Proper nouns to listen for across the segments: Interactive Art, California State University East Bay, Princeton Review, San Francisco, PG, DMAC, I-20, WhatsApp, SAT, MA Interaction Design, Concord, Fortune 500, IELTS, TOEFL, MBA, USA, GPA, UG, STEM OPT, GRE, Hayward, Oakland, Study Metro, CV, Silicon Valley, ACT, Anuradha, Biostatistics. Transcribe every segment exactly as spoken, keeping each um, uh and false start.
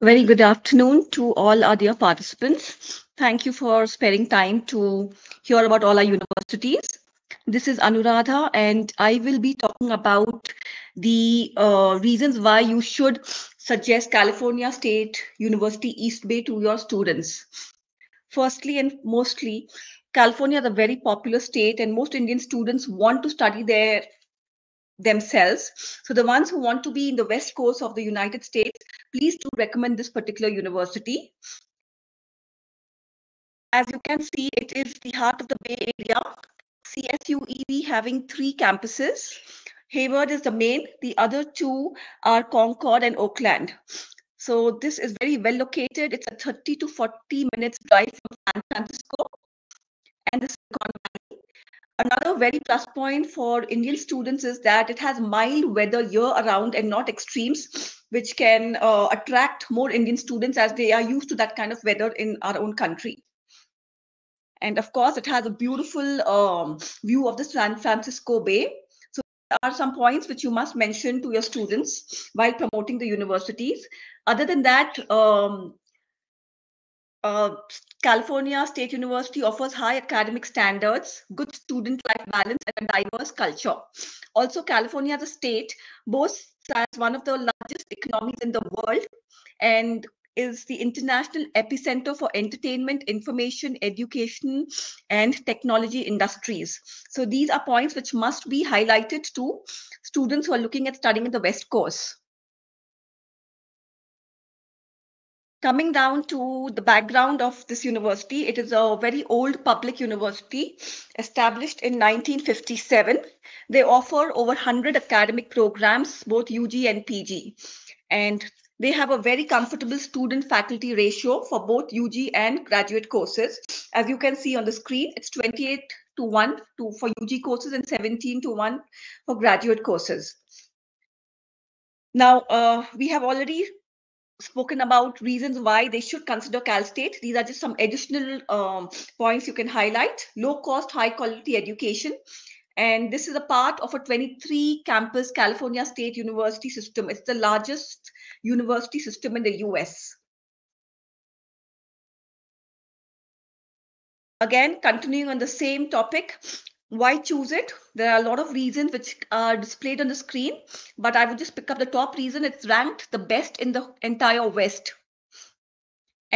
Very good afternoon to all our dear participants. Thank you for sparing time to hear about all our universities. This is Anuradha, and I will be talking about the uh, reasons why you should suggest California State University East Bay to your students. Firstly and mostly, California is a very popular state, and most Indian students want to study there themselves. So the ones who want to be in the west coast of the United States, please do recommend this particular university. As you can see, it is the heart of the Bay Area. C S U E B having three campuses. Hayward is the main. The other two are Concord and Oakland. So this is very well located. It's a thirty to forty minutes drive from San Francisco and the Silicon Valley. Another very plus point for Indian students is that it has mild weather year around and not extremes, which can uh, attract more Indian students as they are used to that kind of weather in our own country. And of course, it has a beautiful um, view of the San Francisco Bay. So there are some points which you must mention to your students while promoting the universities. Other than that, um, Uh, California State University offers high academic standards, good student life balance, and a diverse culture. Also, California as a state boasts as one of the largest economies in the world and is the international epicenter for entertainment, information, education, and technology industries. So these are points which must be highlighted to students who are looking at studying in the West Coast. Coming down to the background of this university, it is a very old public university established in nineteen fifty-seven. They offer over one hundred academic programs, both U G and P G. And they have a very comfortable student-faculty ratio for both U G and graduate courses. As you can see on the screen, it's twenty-eight to one to, for U G courses and seventeen to one for graduate courses. Now, uh, we have already spoken about reasons why they should consider Cal State. These are just some additional um, points you can highlight. Low cost, high quality education. And this is a part of a twenty-three campus California State University system. It's the largest university system in the U S. Again, continuing on the same topic, why choose it? There are a lot of reasons which are displayed on the screen, but I would just pick up the top reason. It's ranked the best in the entire West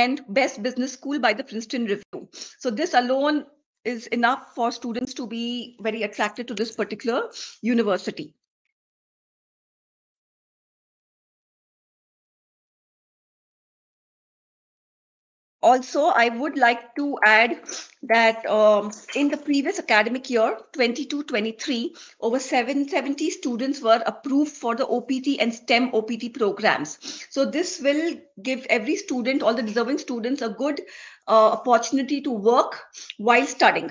and best business school by the Princeton Review. So this alone is enough for students to be very attracted to this particular university. Also, I would like to add that um, in the previous academic year, twenty-two twenty-three, over seven hundred seventy students were approved for the O P T and STEM O P T programs. So this will give every student, all the deserving students, a good uh, opportunity to work while studying.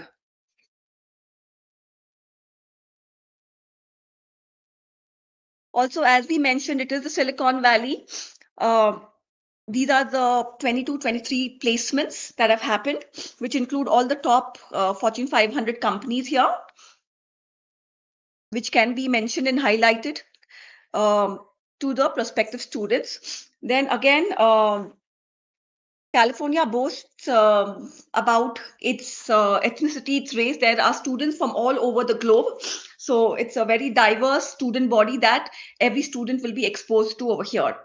Also, as we mentioned, it is the Silicon Valley. Uh, These are the twenty-two twenty-three placements that have happened, which include all the top uh, Fortune five hundred companies here, which can be mentioned and highlighted um, to the prospective students. Then again, um, California boasts um, about its uh, ethnicity, its race. There are students from all over the globe. So it's a very diverse student body that every student will be exposed to over here.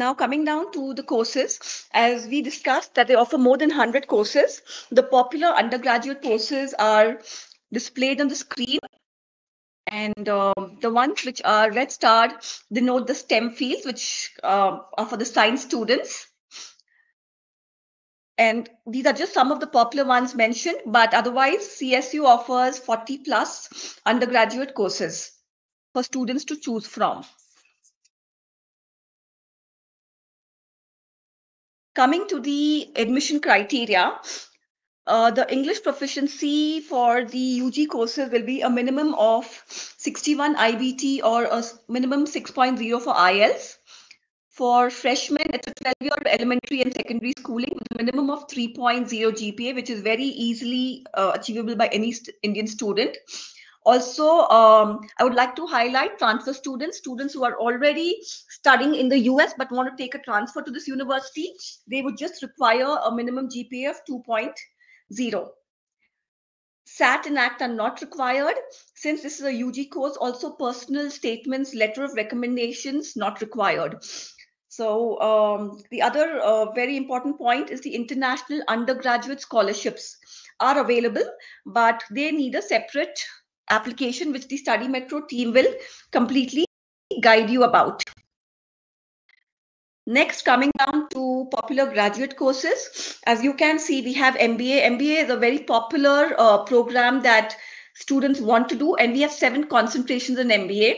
Now coming down to the courses, as we discussed that they offer more than one hundred courses. The popular undergraduate courses are displayed on the screen, and uh, the ones which are red starred denote the STEM fields, which uh, are for the science students. And these are just some of the popular ones mentioned, but otherwise C S U offers forty plus undergraduate courses for students to choose from. Coming to the admission criteria, uh, the English proficiency for the U G courses will be a minimum of sixty-one I B T or a minimum six point zero for I E L T S. For freshmen, it's a twelve year elementary and secondary schooling with a minimum of three point zero G P A, which is very easily uh, achievable by any st- Indian student. Also, um, I would like to highlight transfer students, students who are already studying in the U S but want to take a transfer to this university. They would just require a minimum G P A of two point oh. S A T and A C T are not required. Since this is a U G course, also personal statements, letter of recommendations, not required. So um, the other uh, very important point is the international undergraduate scholarships are available, but they need a separate application, which the Study Metro team will completely guide you about. Next, coming down to popular graduate courses, as you can see, we have M B A. M B A is a very popular uh, program that students want to do, and we have seven concentrations in M B A.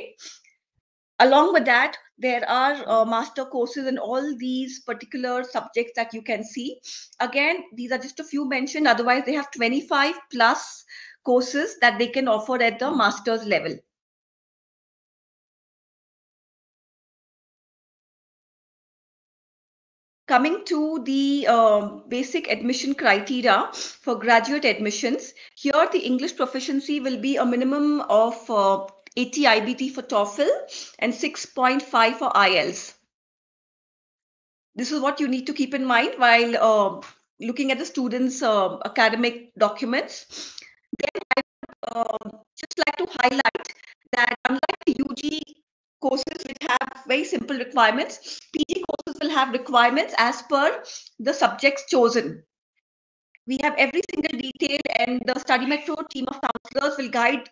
Along with that, there are uh, master courses in all these particular subjects that you can see. Again, these are just a few mentioned. Otherwise, they have twenty-five plus courses that they can offer at the master's level. Coming to the um, basic admission criteria for graduate admissions, here the English proficiency will be a minimum of uh, eighty I B T for TOEFL and six point five for I E L T S. This is what you need to keep in mind while uh, looking at the students' uh, academic documents. Then I would uh, just like to highlight that unlike the U G courses which have very simple requirements, P G courses will have requirements as per the subjects chosen. We have every single detail, and the Study Metro team of counselors will guide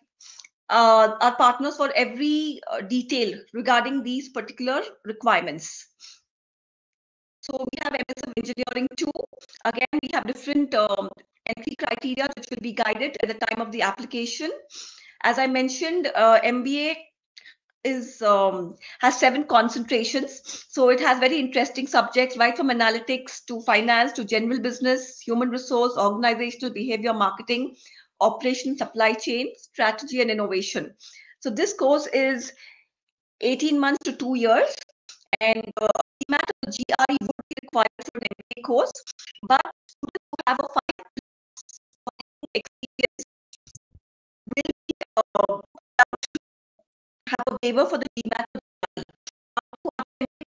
uh, our partners for every uh, detail regarding these particular requirements. So we have M S Engineering too. Again, we have different um, entry criteria which will be guided at the time of the application. As I mentioned, uh, M B A is um, has seven concentrations, so it has very interesting subjects, right from analytics to finance to general business, human resource, organizational behavior, marketing, operation, supply chain, strategy, and innovation. So this course is eighteen months to two years, and uh, the amount of G R E would be required for an M B A course, but students who have a five plus experience will be uh, have a waiver for the D MAC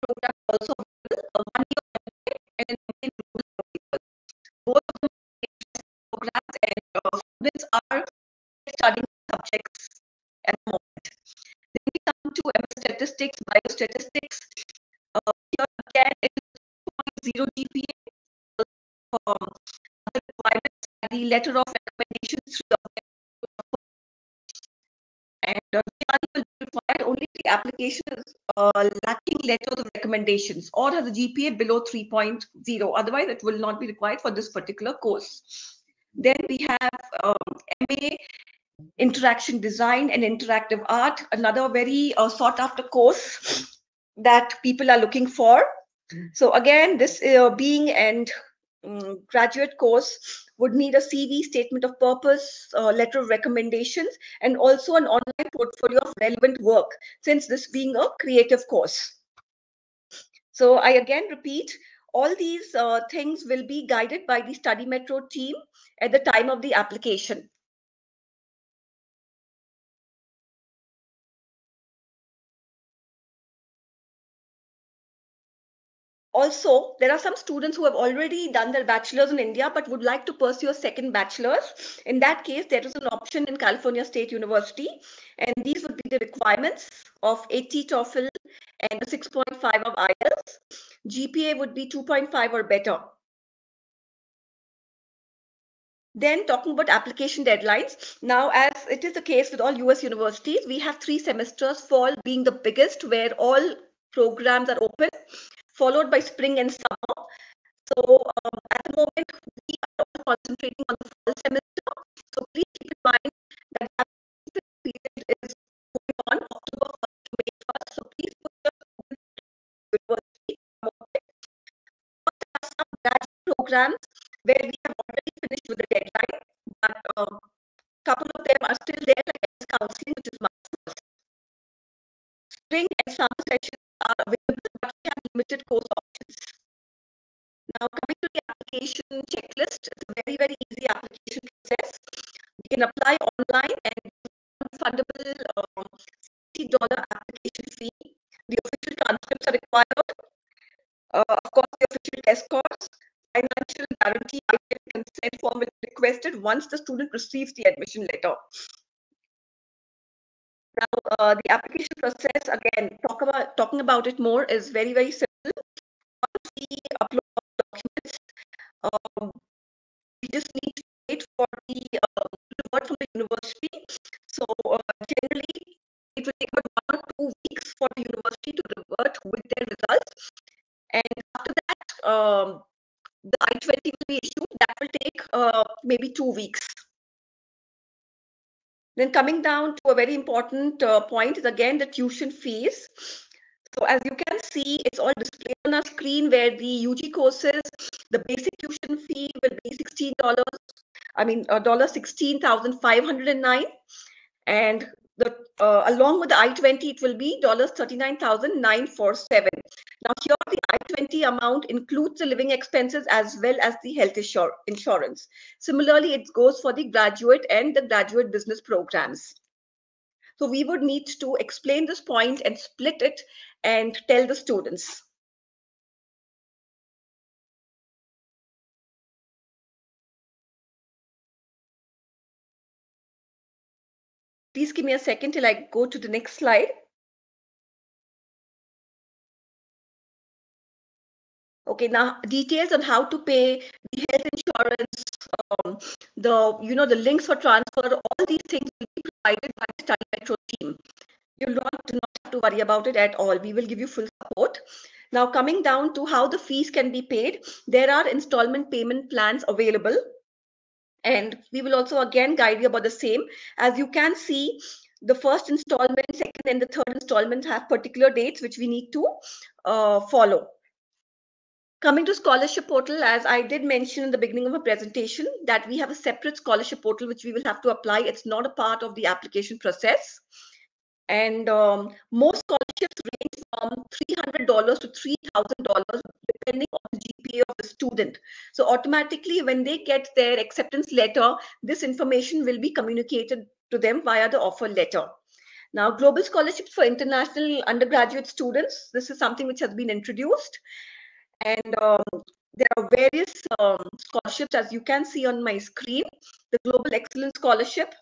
program also one year and both of them programs, and uh, students are studying subjects at the moment. Then we come to M S Statistics, Biostatistics. Uh, here again it is two point oh G P A. Um, the requirements and the letter of recommendations through the and uh, will be required only the application is uh, lacking letters of recommendations or has a G P A below three point oh. Otherwise, it will not be required for this particular course. Then we have um, M A Interaction Design and Interactive Art, another very uh, sought-after course that people are looking for. So again, this uh, being and um, graduate course would need a C V, statement of purpose, uh, letter of recommendations, and also an online portfolio of relevant work, since this being a creative course. So I again repeat, all these uh, things will be guided by the Study Metro team at the time of the application. Also, there are some students who have already done their bachelor's in India but would like to pursue a second bachelor's. In that case, there is an option in California State University, and these would be the requirements of eighty TOEFL and six point five of I E L T S. G P A would be two point five or better. Then talking about application deadlines, now as it is the case with all U S universities, we have three semesters, fall being the biggest where all programs are open, followed by spring and summer. So um, at the moment, we are all concentrating on the fall semester. So please keep in mind that the application period is going on October first to May first. So please put your university promoted. But there are some graduate programs where we have already finished with the deadline, but a um, couple of them are still there, like M S Counseling, which is March first. Spring and summer sessions are available, but we have limited course options. Now, coming to the application checklist, it's a very, very easy application process. You can apply online and refundable um, sixty dollar application fee. The official transcripts are required. Uh, of course, the official test scores, financial guarantee, I T consent form will be requested once the student receives the admission letter. Now, uh, the application process, again, talk about, talking about it more, is very, very simple. Once we upload documents, um, we just need to wait for the uh, reward from the university. So, uh, generally, it will take about one or two weeks for the university to revert with their results. And after that, um, the I twenty will be issued. That will take uh, maybe two weeks. Then coming down to a very important uh, point is again the tuition fees. So as you can see, it's all displayed on our screen where the U G courses, the basic tuition fee will be sixteen dollars. I mean, sixteen thousand five hundred nine dollars, and the uh, along with the I twenty, it will be thirty-nine thousand nine hundred forty-seven dollars. Now here, the I twenty amount includes the living expenses as well as the health insurance. Similarly, it goes for the graduate and the graduate business programs. So we would need to explain this point and split it and tell the students. Please give me a second till I go to the next slide. Okay, now details on how to pay, the health insurance, um, the you know the links for transfer, all these things will be provided by the Study Metro team. You do not, do not have to worry about it at all. We will give you full support. Now coming down to how the fees can be paid, there are installment payment plans available. And we will also again guide you about the same. As you can see, the first installment, second and the third installment have particular dates which we need to uh, follow. Coming to scholarship portal, as I did mention in the beginning of my presentation, that we have a separate scholarship portal which we will have to apply. It's not a part of the application process. And um, most scholarships range from three hundred dollars to three thousand dollars depending on the G P A of the student. So automatically when they get their acceptance letter, this information will be communicated to them via the offer letter. Now, global scholarships for international undergraduate students, this is something which has been introduced. And um, there are various um, scholarships, as you can see on my screen. The Global Excellence Scholarship,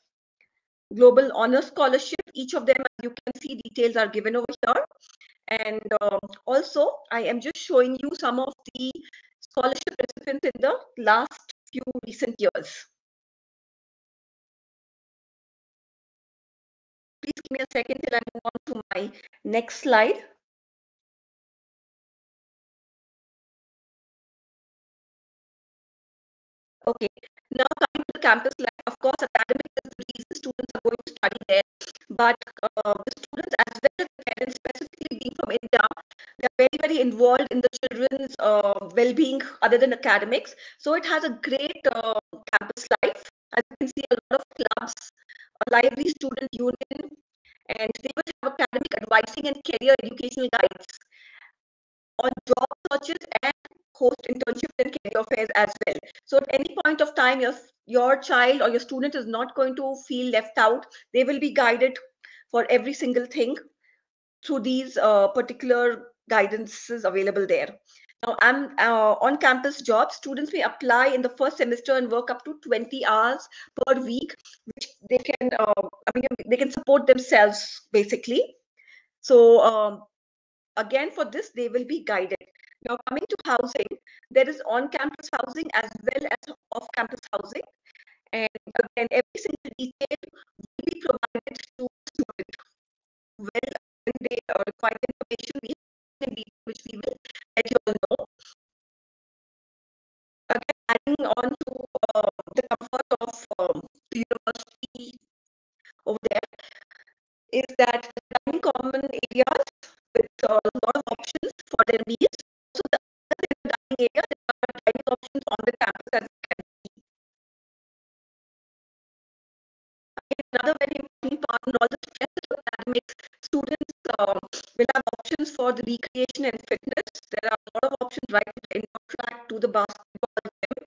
Global Honor Scholarship, each of them, as you can see, details are given over here. And um, also, I am just showing you some of the scholarship recipients in the last few recent years. Please give me a second till I move on to my next slide. Okay, now coming to the campus life, of course, academic is the reason students are going to study there, but uh, the students as well as the parents, specifically being from India, they are very, very involved in the children's uh, well-being other than academics. So it has a great uh, campus life. As you can see, a lot of clubs, a lively student union, and they will have academic advising and career educational guides on job searches and host internships and career fairs as well. So at any point of time, your, your child or your student is not going to feel left out. They will be guided for every single thing through these uh, particular guidances available there. Now, I'm uh, on campus jobs. Students may apply in the first semester and work up to twenty hours per week, which they can, uh, I mean, they can support themselves basically. So um, again, for this, they will be guided. Now, coming to housing, there is on-campus housing as well as off-campus housing. And again, every single detail will be provided to the student. Well, when they require information, we have in detail which we will let you all know. Again, adding on to uh, the comfort of um, the university over there is that there are common areas with a lot of options for their meals. So the other than the dining area, there are dining options on the campus as it can be. Another very important part in all the stress of academics, students um, will have options for the recreation and fitness. There are a lot of options right from the indoor track to the basketball gym.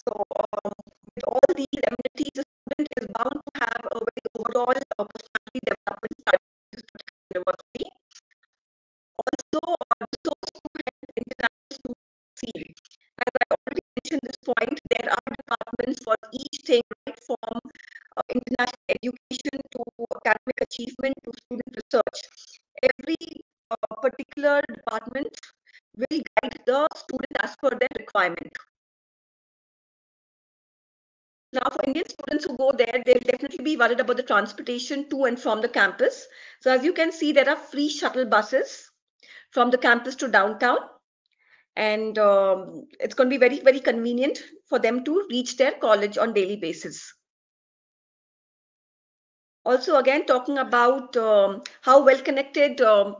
So um, with all these amenities, the student is bound to have a very overall uh, personality development studies at university. Also, uh, resource to help international students succeed. As I already mentioned this point, there are departments for each thing, right, from uh, international education to academic achievement to student research. Every uh, particular department will guide the student as per their requirement. Now, for Indian students who go there, they'll definitely be worried about the transportation to and from the campus. So as you can see, there are free shuttle buses from the campus to downtown. And um, it's going to be very, very convenient for them to reach their college on daily basis. Also, again, talking about um, how well connected um,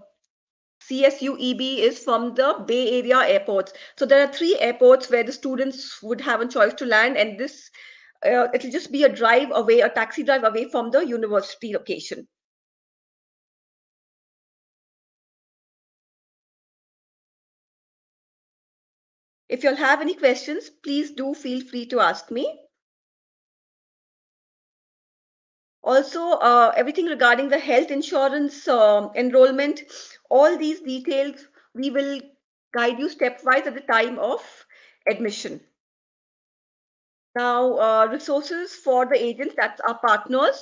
C S U E B is from the Bay Area airports. So there are three airports where the students would have a choice to land, and this Uh, it'll just be a drive away, a taxi drive away from the university location. If you'll have any questions, please do feel free to ask me. Also, uh, everything regarding the health insurance, uh, enrollment, all these details, we will guide you stepwise at the time of admission. Now, uh, resources for the agents, that's our partners.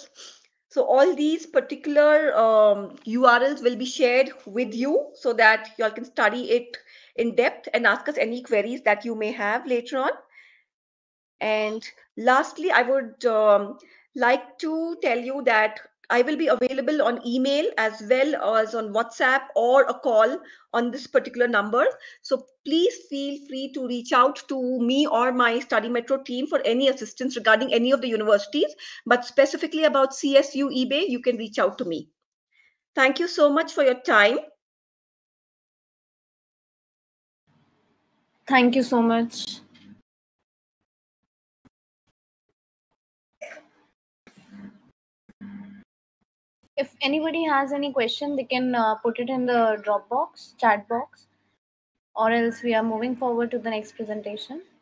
So all these particular um, U R Ls will be shared with you so that you all can study it in depth and ask us any queries that you may have later on. And lastly, I would um, like to tell you that I will be available on email as well as on WhatsApp or a call on this particular number. So please feel free to reach out to me or my Study Metro team for any assistance regarding any of the universities, but specifically about C S U E B, you can reach out to me. Thank you so much for your time. Thank you so much. If anybody has any question, they can uh, put it in the Dropbox, chat box, or else we are moving forward to the next presentation.